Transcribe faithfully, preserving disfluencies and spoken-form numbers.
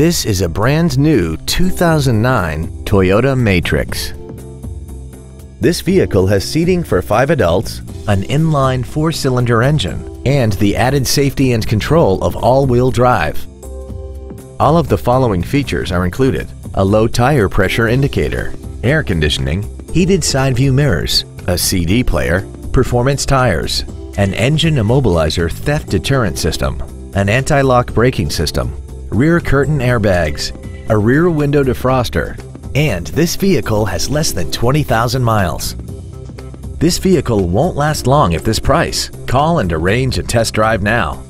This is a brand new two thousand nine Toyota Matrix. This vehicle has seating for five adults, an inline four-cylinder engine, and the added safety and control of all-wheel drive. All of the following features are included: a low tire pressure indicator, air conditioning, heated side view mirrors, a C D player, performance tires, an engine immobilizer theft deterrent system, an anti-lock braking system, rear curtain airbags, a rear window defroster, and this vehicle has less than twenty thousand miles. This vehicle won't last long at this price. Call and arrange a test drive now.